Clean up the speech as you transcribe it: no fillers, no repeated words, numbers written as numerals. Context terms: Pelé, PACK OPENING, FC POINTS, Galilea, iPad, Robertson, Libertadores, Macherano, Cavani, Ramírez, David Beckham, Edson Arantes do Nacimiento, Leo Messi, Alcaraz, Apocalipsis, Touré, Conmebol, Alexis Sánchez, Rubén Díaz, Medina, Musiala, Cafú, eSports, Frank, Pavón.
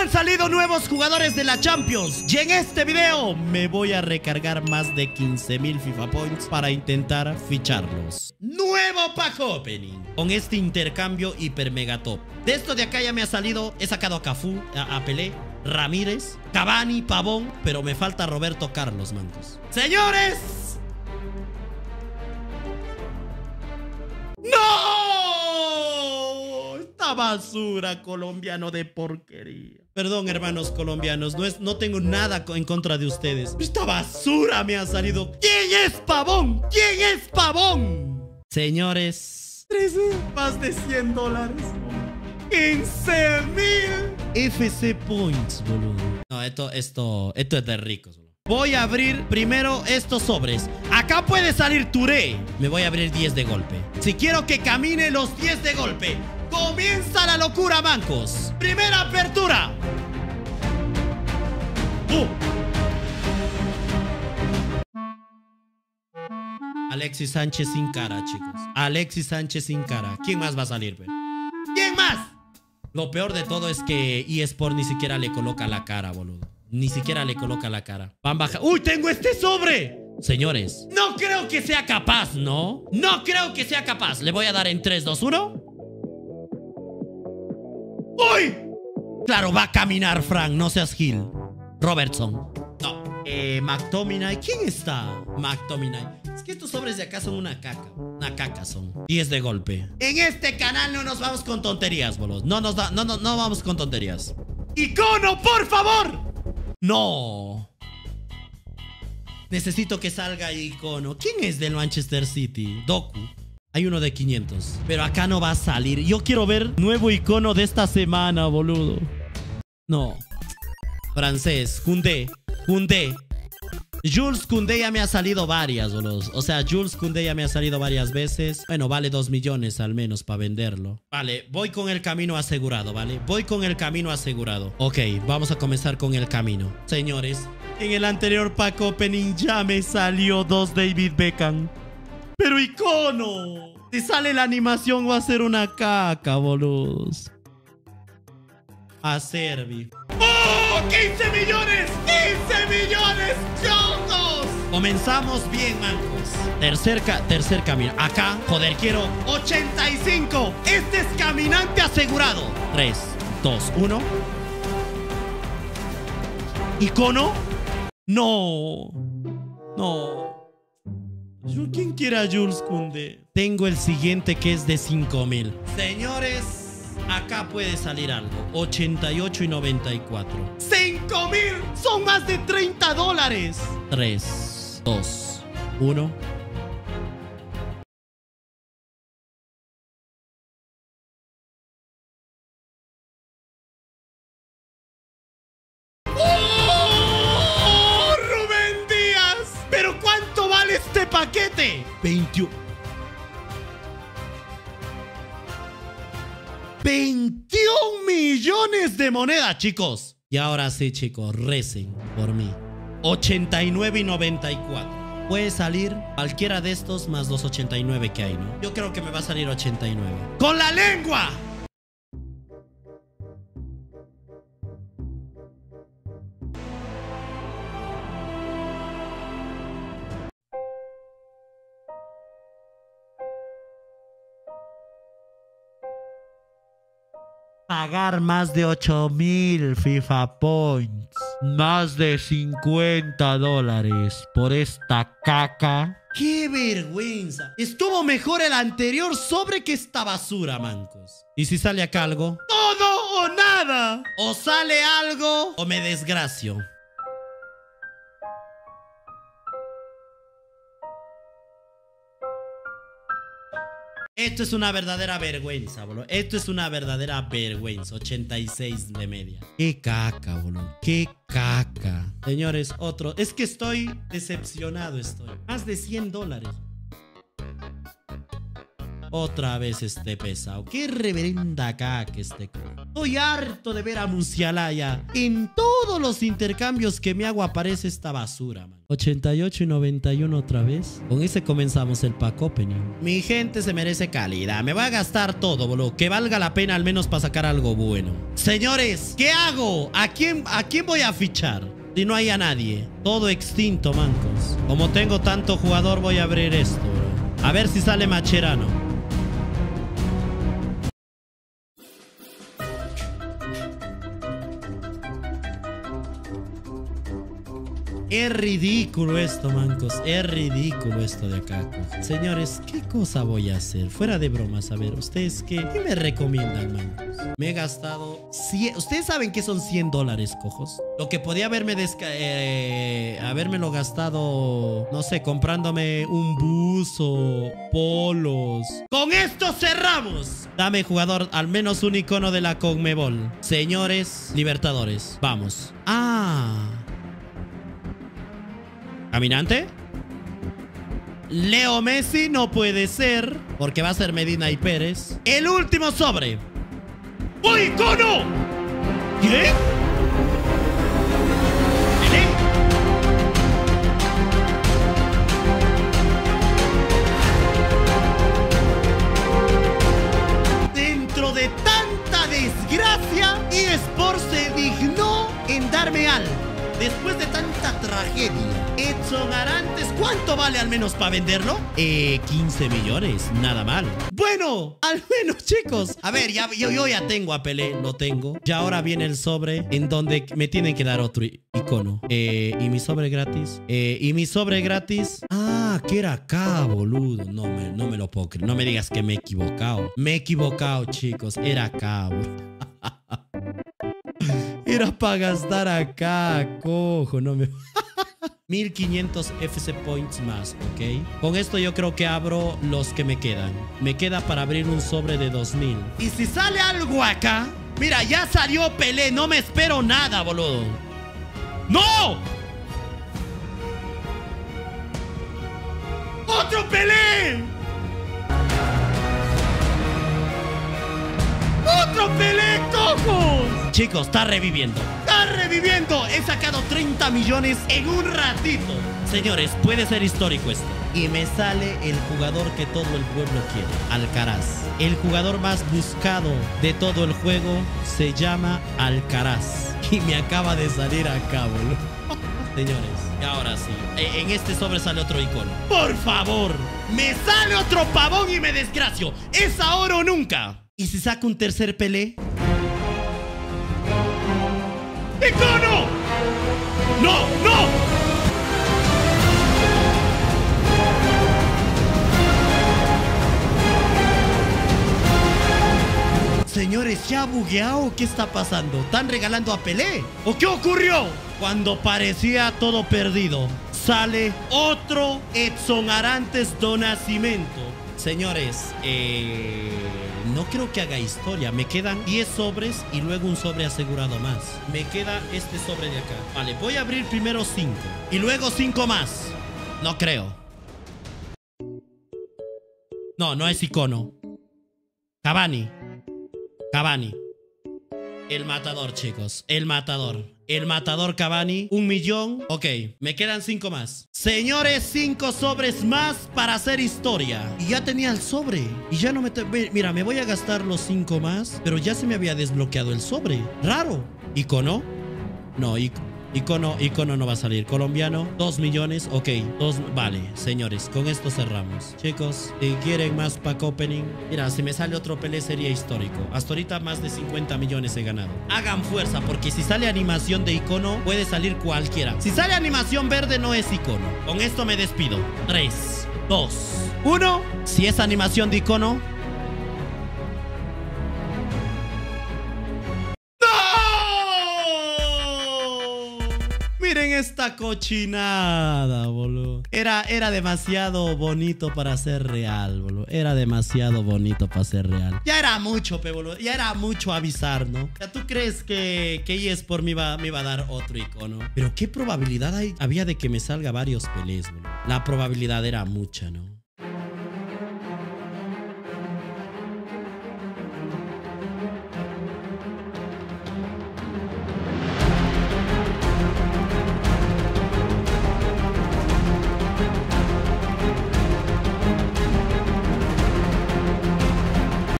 Han salido nuevos jugadores de la Champions y en este video me voy a recargar más de 15.000 FIFA Points para intentar ficharlos. Nuevo Pack Opening con este intercambio hiper mega top. De esto de acá ya me ha salido, he sacado a Cafú, a Pelé, Ramírez, Cavani, Pavón, pero me falta Roberto Carlos, mancos. ¡Señores! ¡No! Esta basura, colombiano de porquería. Perdón, hermanos colombianos, no tengo nada en contra de ustedes. ¡Esta basura me ha salido! ¿Quién es Pavón? ¿Quién es Pavón? Señores, más de $100. 15.000 FC Points, boludo. No, esto es de ricos, boludo. Voy a abrir primero estos sobres. Acá puede salir Touré. Me voy a abrir 10 de golpe. Si quiero que camine los 10 de golpe. Comienza la locura, mancos. Primera apertura. Alexis Sánchez sin cara, chicos. Alexis Sánchez sin cara. ¿Quién más va a salir, bro? ¿Quién más? Lo peor de todo es que eSport ni siquiera le coloca la cara, boludo. Ni siquiera le coloca la cara. Van baja. ¡Uy, tengo este sobre! Señores, no creo que sea capaz, ¿no? No creo que sea capaz. Le voy a dar en 3, 2, 1. ¡Uy! Claro, va a caminar, Frank. No seas Gil. Robertson. No. McTominay. ¿Quién está? McTominay. Es que estos sobres de acá son una caca. Una caca son. 10 de golpe. En este canal no nos vamos con tonterías, boludo. No vamos con tonterías. ¡Icono, por favor! ¡No! Necesito que salga Icono. ¿Quién es del Manchester City? Doku. Hay uno de 500. Pero acá no va a salir. Yo quiero ver nuevo Icono de esta semana, boludo. No. Francés. Kundé. Kundé. Jules Kundé ya me ha salido varias, boludos. O sea, Jules Kundé ya me ha salido varias veces. Bueno, vale 2 millones al menos para venderlo. Vale, voy con el camino asegurado, ¿vale? Voy con el camino asegurado. Ok, vamos a comenzar con el camino. Señores, en el anterior pack opening ya me salió 2 David Beckham. ¡Pero Icono! Si sale la animación va a ser una caca, boludos. A Servi. ¡Oh! ¡15 millones! ¡15 millones! ¡Chotos! Comenzamos bien, mancos. Tercer camino. Acá, joder, quiero 85. Este es caminante asegurado. 3, 2, 1. ¿Icono? No. No. ¿Yo quién quiere a Jules Koundé? Tengo el siguiente que es de 5.000. Señores. Acá puede salir algo. 88 y 94. ¡5.000! ¡Son más de $30! 3, 2, 1. ¡Oh! ¡Rubén Díaz! ¿Pero cuánto vale este paquete? 21. 21 millones de monedas, chicos. Y ahora sí, chicos, recen por mí. 89 y 94. Puede salir cualquiera de estos más los 89 que hay, ¿no? Yo creo que me va a salir 89. ¡Con la lengua! Pagar más de 8.000 FIFA Points. Más de $50 por esta caca. ¡Qué vergüenza! Estuvo mejor el anterior sobre que esta basura, mancos. ¿Y si sale acá algo? ¡Todo o nada! O sale algo o me desgracio. Esto es una verdadera vergüenza, boludo. Esto es una verdadera vergüenza. 86 de media. Qué caca, boludo. Qué caca. Señores, otro. Es que estoy decepcionado, estoy. Más de $100. Otra vez este pesado. Qué reverenda caca este cabrón. Estoy harto de ver a Musiala ya. En todos los intercambios que me hago aparece esta basura, man. 88 y 91 otra vez. Con ese comenzamos el pack opening. Mi gente se merece calidad. Me va a gastar todo, boludo. Que valga la pena al menos para sacar algo bueno. Señores, ¿qué hago? ¿A quién voy a fichar? Si no hay a nadie. Todo extinto, mancos. Como tengo tanto jugador, voy a abrir esto, bro. A ver si sale Macherano. Es ridículo esto, mancos. Es ridículo esto de acá. Señores, ¿qué cosa voy a hacer? Fuera de bromas, a ver, ¿ustedes qué me recomiendan, mancos? Me he gastado... ¿Ustedes saben que son $100, cojos? Lo que podía haberme habérmelo gastado, no sé, comprándome un buzo, polos. ¡Con esto cerramos! Dame, jugador, al menos un icono de la Conmebol. Señores, Libertadores, vamos. ¡Ah! ¿Caminante? Leo Messi no puede ser, porque va a ser Medina y Pérez. El último sobre. ¡Un icono! ¿Qué? ¿Pelé? Dentro de tanta desgracia, eSports se dignó en darme algo. Después de tanta tragedia, Edson Arantes, ¿cuánto vale al menos para venderlo? 15 millones, nada mal. Bueno, al menos, chicos. A ver, ya, yo ya tengo a Pelé, lo tengo. Y ahora viene el sobre en donde me tienen que dar otro icono. Y mi sobre gratis. Y mi sobre gratis. Ah, que era acá, boludo. No me lo puedo creer. No me digas que me he equivocado. Me he equivocado, chicos. Era acá, boludo. Era para gastar acá, cojo, no me... 1500 FC Points más, ¿ok? Con esto yo creo que abro los que me quedan. Me queda para abrir un sobre de 2000. Y si sale algo acá... Mira, ya salió Pelé, no me espero nada, boludo. ¡No! ¡Otro Pelé! ¡Otro Pelé, cojo! Chicos, está reviviendo. ¡Está reviviendo! He sacado 30 millones en un ratito. Señores, puede ser histórico esto. Y me sale el jugador que todo el pueblo quiere. Alcaraz. El jugador más buscado de todo el juego se llama Alcaraz. Y me acaba de salir acá, boludo. Señores, ahora sí. En este sobre sale otro icono. ¡Por favor! ¡Me sale otro Pavón y me desgracio! ¡Es ahora o nunca! ¿Y si saco un tercer Pelé? ¡Icono! ¡No! ¡No! Señores, ¿ya bugueado? ¿Qué está pasando? ¿Están regalando a Pelé? ¿O qué ocurrió? Cuando parecía todo perdido, sale otro Edson Arantes do Nacimiento. Señores, no creo que haga historia. Me quedan 10 sobres y luego un sobre asegurado más. Me queda este sobre de acá. Vale, voy a abrir primero 5 y luego 5 más. No creo. No es icono. Cavani. El matador, chicos. El matador Cavani. 1 millón. Ok, me quedan 5 más. Señores, 5 sobres más para hacer historia. Y ya tenía el sobre. Y ya no me... Mira, me voy a gastar los 5 más. Pero ya se me había desbloqueado el sobre. Raro. ¿Icono? No, icono no va a salir. Colombiano, 2 millones. Ok, 2... Vale, señores, con esto cerramos. Chicos, si quieren más pack opening... Mira, si me sale otro Pelé sería histórico. Hasta ahorita más de 50 millones he ganado. Hagan fuerza, porque si sale animación de icono, puede salir cualquiera. Si sale animación verde, no es icono. Con esto me despido. 3, 2, 1. Si es animación de icono... Miren esta cochinada, boludo. Era demasiado bonito para ser real, boludo. Era demasiado bonito para ser real. Ya era mucho, pe, boludo. Ya era mucho avisar, ¿no? O sea, ¿tú crees que eSport me iba a dar otro icono? Pero ¿qué probabilidad había de que me salga varios Pelés, boludo? La probabilidad era mucha, ¿no?